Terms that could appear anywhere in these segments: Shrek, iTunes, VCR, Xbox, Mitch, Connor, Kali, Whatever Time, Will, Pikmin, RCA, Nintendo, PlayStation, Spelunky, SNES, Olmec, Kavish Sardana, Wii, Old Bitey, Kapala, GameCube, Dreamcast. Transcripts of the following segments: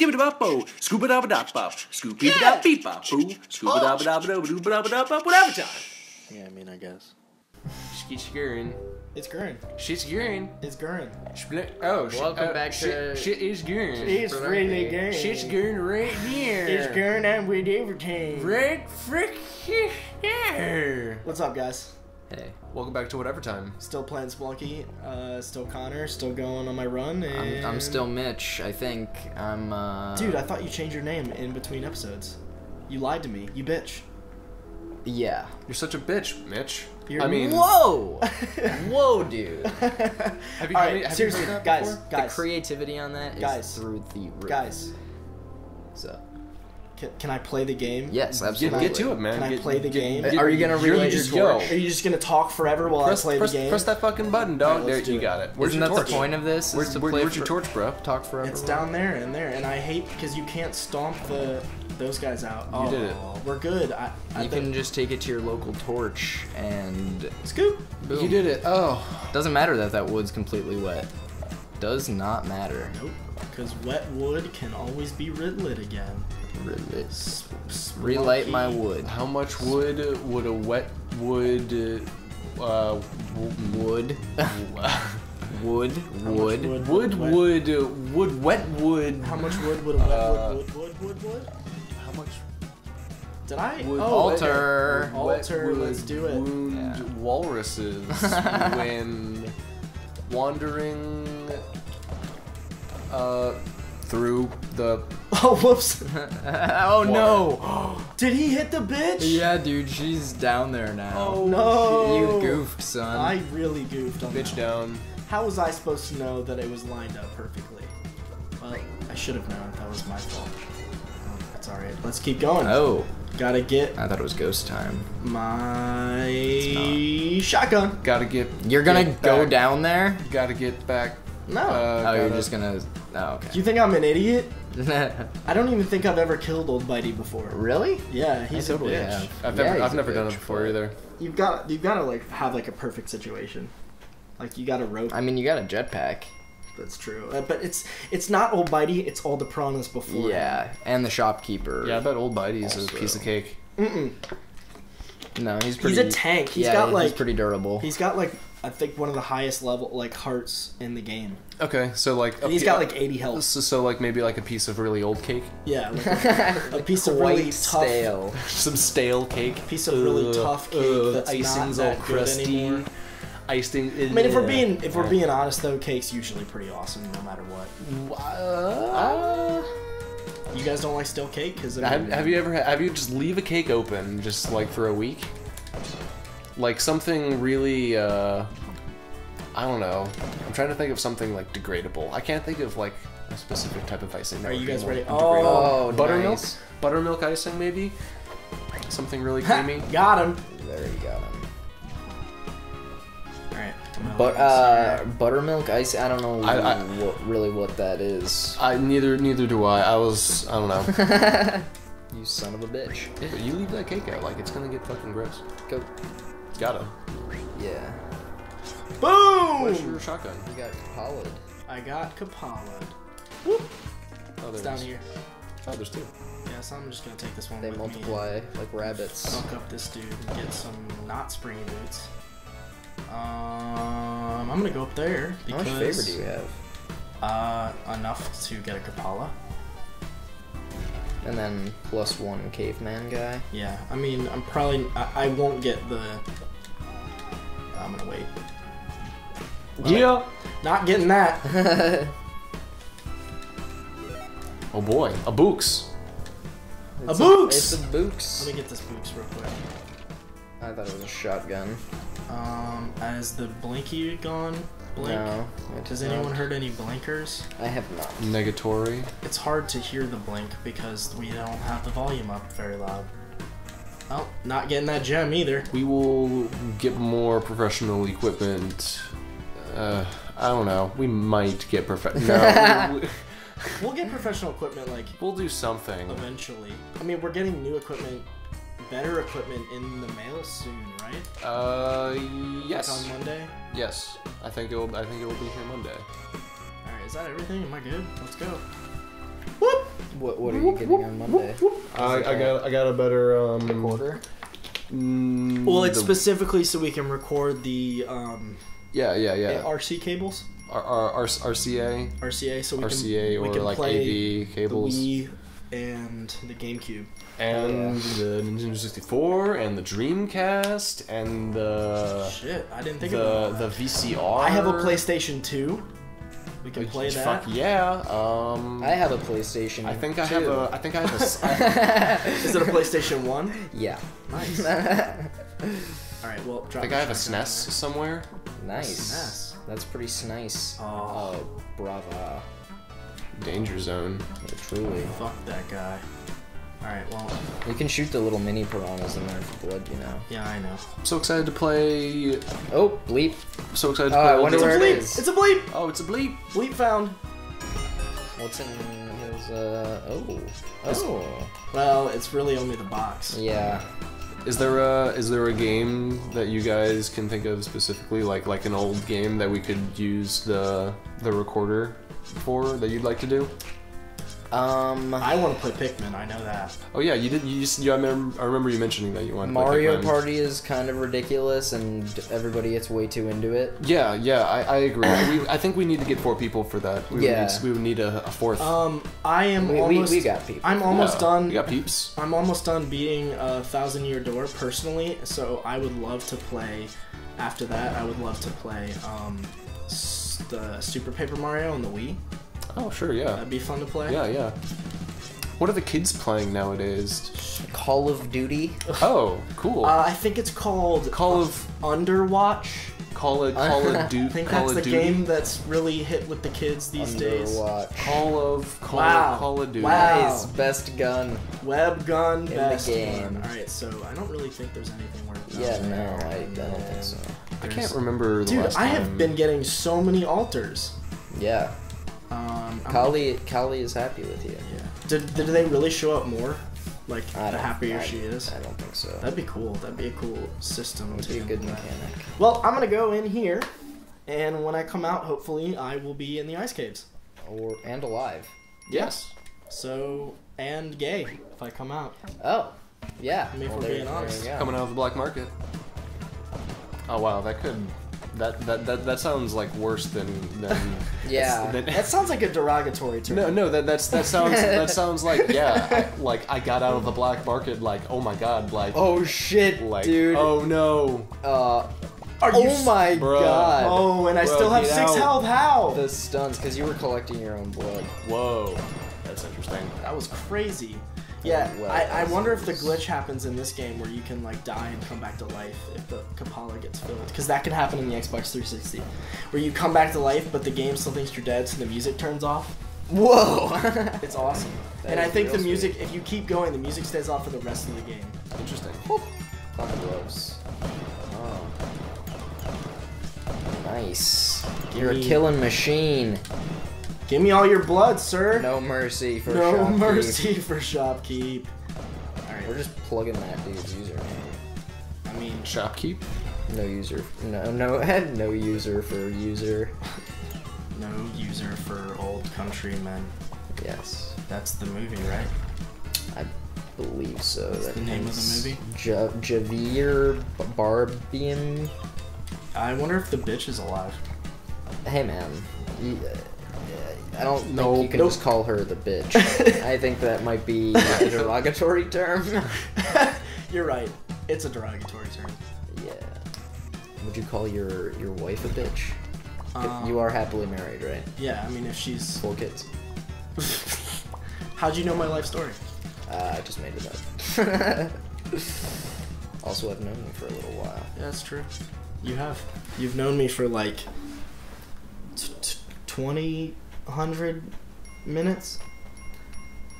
skibba da bo, scuba da da bop, scoopy da beep bop, boo, scuba da da da da da da whatever time. Yeah, I mean, I guess. Skiskurin. It's Gurin. She's Gurin. It's Gurin. Oh, welcome back to... Shit is Gurin. It's really Gurin. Shit's Gurin right here. It's Gurin and Whatever Time. Right frick here. What's up, guys? Hey. Welcome back to Whatever Time. Still playing Spelunky. Still Connor. Still going on my run. And... I'm still Mitch, I think. I'm, Dude, I thought you changed your name in between episodes. You lied to me. You bitch. Yeah. You're such a bitch, Mitch. You're, I mean, whoa, whoa, dude. Have you, all right, have seriously, you heard that guys, before? Guys, the creativity on that is through the roof. Guys, so can I play the game? Yes, absolutely. Get to it, man. Can I play the game? Are you gonna relay your torch? Are you just gonna talk forever while I play the game? Press that fucking button, dog. There, you got it. Isn't that the point of this? Where's your torch, bro? Talk forever. It's down there and there, and I hate because you can't stomp the. Those guys out. Oh, you did it. We're good. I can just take it to your local torch and scoop. Boom. You did it. Oh, doesn't matter that that wood's completely wet. Does not matter. Nope. Because wet wood can always be relit again. Relit. Relight my wood. How much wood would a wet wood? Wood. Wood. Wet wood. How much wood would a wet wood? Wood. How much? Did I? Would alter. Alter. Let's do it. Wound walruses when wandering through the. Oh whoops! Oh no! Did he hit the bitch? Yeah, dude, she's down there now. Oh no! You goofed, son. I really goofed on bitch that. Down. How was I supposed to know that it was lined up perfectly? Well, I should have known. That was my fault. That's alright. Let's keep going. Oh. Gotta get... I thought it was ghost time. My... shotgun. Gotta get... You're gonna go back. Down there? Gotta get back... No. You're just gonna... Oh, okay. Do you think I'm an idiot? I don't even think I've ever killed old Bitey before. Really? Yeah, he's a bitch. Have. I've never done it before either. You've gotta like, have like a perfect situation. Like, you got a rope. I mean, you got a jetpack. That's true. But it's not Old Bitey, it's all the piranhas before. Yeah, and the shopkeeper. Yeah, I bet Old Bitey's a piece of cake. Mm-mm. No, he's pretty... He's a tank. He's got, like... He's pretty durable. He's got, like, I think one of the highest level, like, hearts in the game. Okay, so, like... And he's got, like, 80 health. So, like, maybe, like, a piece of really old cake? Yeah, like a piece of really tough... stale. Some stale cake. A piece of really tough cake that's icing's not that all crusty anymore. I mean, if we're being honest though, cake's usually pretty awesome no matter what. You guys don't like stale cake? Cause have you just leave a cake open just like for a week? Like something really, I don't know. I'm trying to think of something like degradable. I can't think of like a specific type of icing. Are you guys ready? Oh, buttermilk, nice. Buttermilk icing maybe. Something really creamy. Got him. There you go. But buttermilk ice, I don't know really what that is. Neither do I. I don't know. You son of a bitch. Yeah, you leave that cake out, like it's gonna get fucking gross. Go. Gotta. Yeah. Boom! Where's your shotgun? You got kapolled. I got kapolled. Whoop! Oh, it's down here. Oh, there's two. Yeah, so I'm just gonna take this one. They multiply like rabbits. Fuck up this dude and get some not springy boots. I'm gonna go up there because... How much favor do you have? Enough to get a Kapala. And then +1 caveman guy. Yeah, I mean, I'm probably... I won't get the... I'm gonna wait. Well, yeah! Not getting that! Oh boy, a Books! It's a Books! It's a Books! Let me get this Books real quick. I thought it was a shotgun. Is the blinky gone? Blink? No. Has anyone heard any blinkers? I have not. Negatory. It's hard to hear the blink because we don't have the volume up very loud. Oh, not getting that gem either. We will get more professional equipment. I don't know. We might get professional. No. We'll get professional equipment, like... We'll do something. Eventually. I mean, we're getting new equipment... Better equipment in the mail soon, right? Yes. Like on Monday. Yes, I think it will be here Monday. All right, is that everything? Am I good? Let's go. Whoop. What are you getting on Monday? I got a better recorder. Well, it's specifically so we can record the RC cables. RCA. So we can like play AV cables. The Wii and the GameCube. And the Nintendo 64 and the Dreamcast and the shit. I didn't think about that. The VCR. I have a PlayStation 2. We can play that. Fuck yeah. I have a PlayStation. I think I have a Is it a PlayStation 1? Yeah. Nice. All right, well, drop I think I have a SNES somewhere. Nice. SNES. That's pretty SNES. Oh, brava. Danger zone. Yeah, truly. Oh, fuck that guy. Alright, well... We can shoot the little mini piranhas in there for blood, you know. Yeah, I know. I'm so excited to play... Oh, bleep. I'm so excited to play... Oh, I wonder where it is. It's a bleep! Oh, it's a bleep! Bleep found. What's in his, Oh. Well, it's really only the box. Yeah. Is there a game that you guys can think of specifically, like an old game that we could use the recorder for that you'd like to do? I want to play Pikmin. I know that. Oh yeah, you did. I remember you mentioning that you wanted. Mario Party is kind of ridiculous, and everybody gets way too into it. Yeah, I agree. I think we need to get 4 people for that. We would need a 4th. We got people. I'm almost done. We got peeps. I'm almost done beating a 1000-year door personally. So I would love to play. After that, I would love to play the Super Paper Mario on the Wii. Oh, sure, yeah. That'd be fun to play. Yeah. What are the kids playing nowadays? Call of Duty. Oh, cool. I think it's called... Call of... Underwatch. Call of Duty. I think that's the game that's really hit with the kids these days. Underwatch. Call of Duty. Wow. Nice. Best gun. Web gun. Best gun in the game. Alright, so I don't really think there's anything worth it. Yeah, no, I don't think so. I can't remember the last time. Dude, I have been getting so many alters. Yeah. Kali is happy with you. Yeah. Did they really show up more? Like, the happier she is? I don't think so. That'd be cool. That'd be a cool system. That'd be a good mechanic. Well, I'm gonna go in here, and when I come out, hopefully, I will be in the ice caves. And alive. Yes. So, and gay, if I come out. Oh, yeah. I mean, if we're being honest. Coming out of the black market. Oh, wow, that could... That sounds like worse than yeah. That sounds like a derogatory term. No, that sounds like I got out of the black market like oh my god like oh shit like, dude oh no oh my god oh and I still have 6 health how the stuns because you were collecting your own blood whoa that's interesting that was crazy. Yeah, well, I wonder if the glitch happens in this game where you can like die and come back to life if the Kapala gets filled, because that can happen in the Xbox 360, where you come back to life but the game still thinks you're dead, so the music turns off. Whoa, it's awesome. And I think the music, if you keep going, the music stays off for the rest of the game. Interesting. Gloves. Oh. Nice. You're a killing machine. Give me all your blood, sir. No mercy for shopkeep. All right, we're just plugging that dude's username. I mean, shopkeep. No user for old countrymen. Yes, that's the movie, right? I believe so. That's the name of the movie. Javier Barbian. I wonder if the bitch is alive. Hey, man. I don't know. You can just call her the bitch. I think that might be a derogatory term. You're right. It's a derogatory term. Yeah. Would you call your wife a bitch? You are happily married, right? Yeah. I mean, if she's full kids. How'd you know my life story? I just made it up. Also, I've known you for a little while. Yeah, that's true. You have. You've known me for like 100 minutes?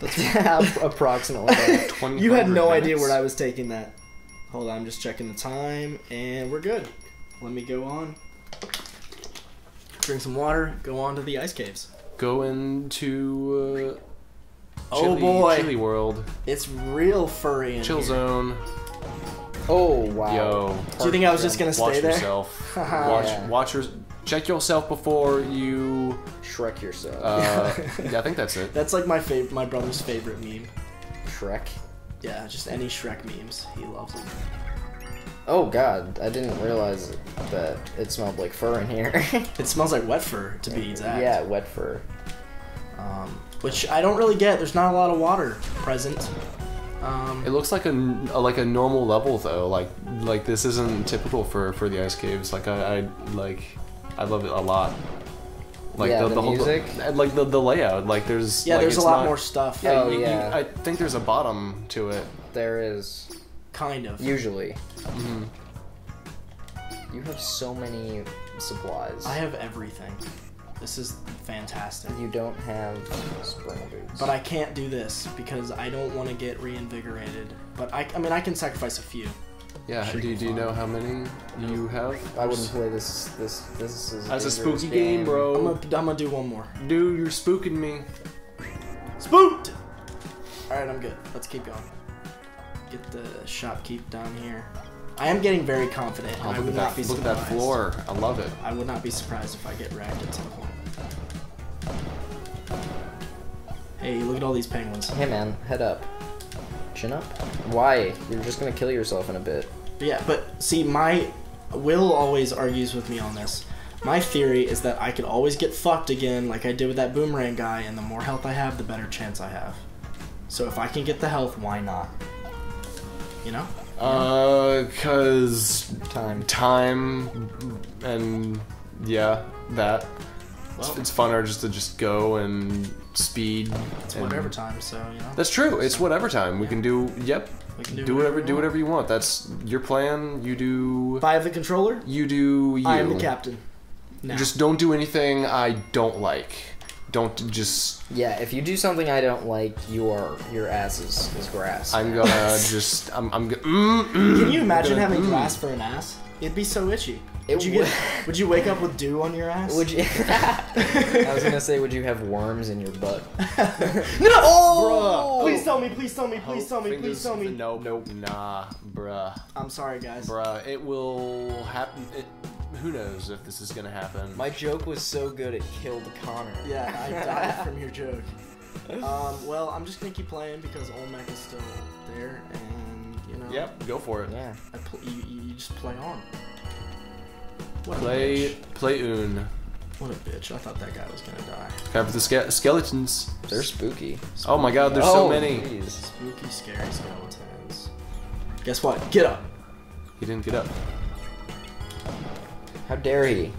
That's approximately. You had no idea where I was taking that. Hold on, I'm just checking the time, and we're good. Let me go on. Drink some water, go on to the ice caves. Go into... Chili World. It's real furry in Chill Zone. Oh, wow. Yo. Do you think I was just going to stay there? Watch yourself. Watch yourself. check yourself before you Shrek yourself. Yeah, I think that's it. That's like my brother's favorite meme. Shrek? Yeah, just any Shrek memes. He loves them. Oh god, I didn't realize that it smelled like fur in here. It smells like wet fur, to be exact. Yeah, wet fur. Which I don't really get. There's not a lot of water present. It looks like a normal level though. Like this isn't typical for the ice caves. Like I love it a lot. Like yeah, the whole music, like the layout. Like there's yeah, like, there's a lot more stuff. Yeah, oh yeah. I think there's a bottom to it. There is. Kind of. Usually. Mm-hmm. You have so many supplies. I have everything. This is fantastic. You don't have spring boots. But I can't do this because I don't want to get reinvigorated. But I mean, I can sacrifice a few. Yeah. Do you know how many you have? I wouldn't play this. This is. That's a spooky game, bro. I'm gonna do one more. Dude, you're spooking me. Spooked. All right, I'm good. Let's keep going. Get the shopkeep down here. I am getting very confident. I would not be surprised. Look at that floor. I love it. I would not be surprised if I get racked at some point. Hey, look at all these penguins. Hey man, head up. Chin up? Why? You're just gonna kill yourself in a bit. Yeah, but see, Will always argues with me on this. My theory is that I could always get fucked again like I did with that boomerang guy, and the more health I have, the better chance I have. So if I can get the health, why not? You know? Cause time, and yeah, that. Well, it's funner just to go and speed. It's whatever time, so you know. That's true. It's whatever time. We can do. Yep. We can do whatever you want. That's your plan. You do. If I have the controller. You do. You. I am the captain. No. Just don't do anything I don't like. Don't just. Yeah, if you do something I don't like, your ass is grass. I'm gonna just. I'm gonna. Can you imagine having grass for an ass? It'd be so itchy. Would you wake up with dew on your ass? Would you? I was gonna say, would you have worms in your butt? No! Oh, bruh. Please tell me! Please tell me! Please tell me! Please tell me! Nope. Nope. Nah, bruh. I'm sorry, guys. Bruh, it will happen. Who knows if this is gonna happen? My joke was so good it killed Connor. Yeah, I died from your joke. Well, I'm just gonna keep playing because Olmec is still there, and you know. Yep, go for it. Yeah, you just play on. What play un. What a bitch! I thought that guy was gonna die. Time for the skeletons. They're spooky. Oh my god, there's so many. Geez. Spooky, scary skeletons. Guess what? Get up. He didn't get up. How dare he?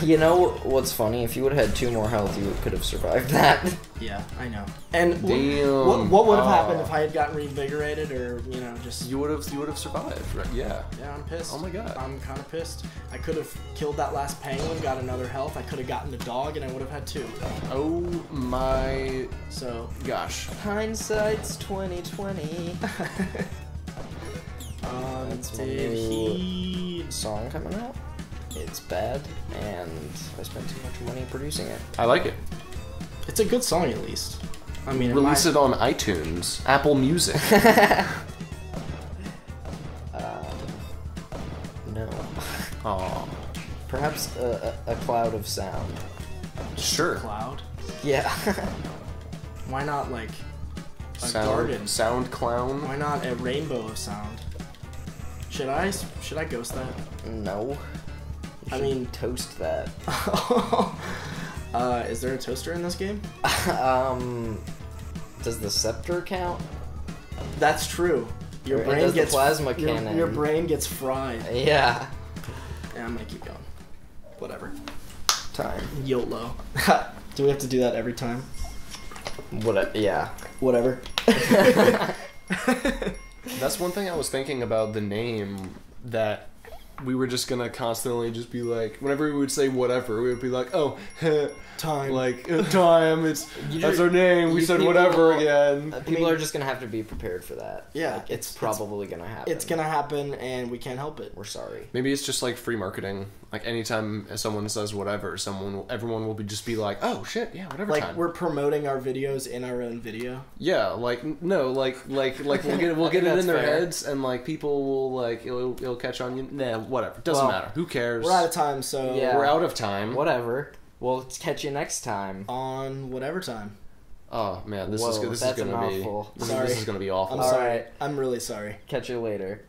You know what's funny? If you would have had 2 more health, you could have survived that. Yeah, I know. And what would have happened if I had gotten reinvigorated, or you know, just you would have survived, right? Yeah. Yeah, I'm pissed. Oh my god. I'm kind of pissed. I could have killed that last penguin, got another health. I could have gotten the dog, and I would have had 2. Oh my. So gosh. Hindsight's 20/20. Did he... song coming out? It's bad, and I spent too much money producing it. I like it. It's a good song, at least. I mean, release it on iTunes, Apple Music. No. Aww. Perhaps a cloud of sound. Sure. A cloud? Yeah. Why not like a garden? Sound clown. Why not a rainbow of sound? Should I ghost that? No. I mean, toast that. Is there a toaster in this game? Does the scepter count? That's true. Your brain gets the plasma cannon. Your brain gets fried. Yeah. Yeah, I'm gonna keep going. Whatever. Time. YOLO. Do we have to do that every time? What? Yeah. Whatever. That's one thing I was thinking about the name, that we were just gonna constantly just be like, whenever we would say whatever, we would be like, oh, time, like time. That's our name. We said whatever again. People are just gonna have to be prepared for that. Yeah, like, it's probably gonna happen. It's gonna happen, and we can't help it. We're sorry. Maybe it's just like free marketing. Like anytime someone says whatever, everyone will just be like, oh shit, yeah, whatever. Like time. We're promoting our videos in our own video. Yeah, like no, like we'll get it in their heads, and like people will like it'll catch on. Nah. whatever. Doesn't matter. Who cares? We're out of time, so... Yeah. We're out of time. Whatever. We'll catch you next time. On whatever time. Oh, man. This is going to be... Sorry. This is going to be awful. I'm sorry. Right. I'm really sorry. Catch you later.